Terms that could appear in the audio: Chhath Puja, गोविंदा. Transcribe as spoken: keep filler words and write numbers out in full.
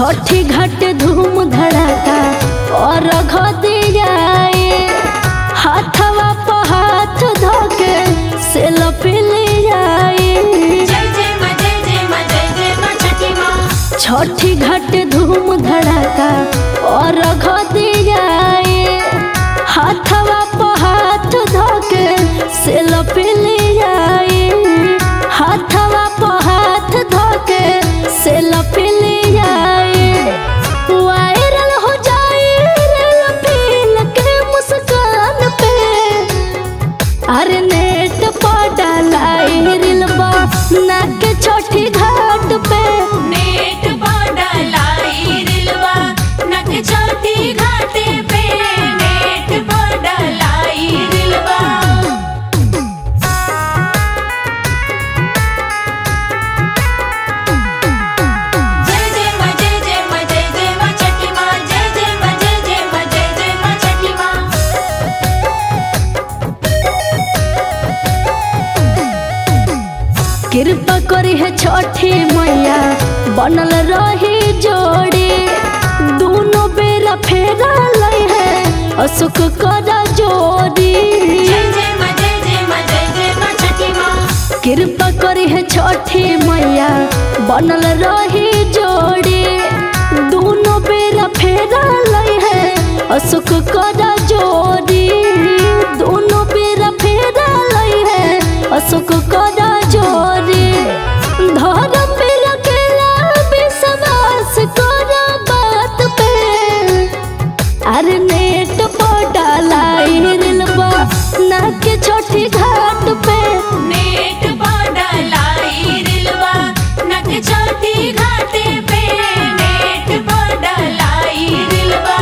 छठी घाट धूम धड़ाका और रघोदी जाए, हाथवा पर हाथ धोके से लपिले जाए। जय जय मां जय जय मां जय जय मां छठी मां, छठी घाट धूम धड़ाका और रघोदी जाए, हाथवा पर हाथ धोके से लपिले जाए, हाथवा पर हाथ धोके से लपिले जाए। वायरल हो जाए लपेल के मुस्कान पे, अरे नेट पर डालाए रील बा ना के छठी घाट पे, नेट पर डालाए रील बा ना के छठी घाट पे, नेट पर डालाए रील बा। कृपा करी है छठी मैया बनल रही जोड़ी, दोनों बेरा फेरा लई है असुख करा जोड़ी। जय जय मां जय जय मां जय जय मां छठी मां, कृपा करी है छठी मैया बनल रही जोड़ी, दोनों बेरा फेरा लई है असुख करा जोड़ी, दोनों बेरा फेरा लई है असुख करा जोड़ी। धर्म पे रखेला विश्वास करा बात पे, अरे नेट पर डालाई रील बा ना के छठी घाट पे, नेट पर डालाई रील बा ना के छठी घाट पे, नेट पर डालाई रील बा।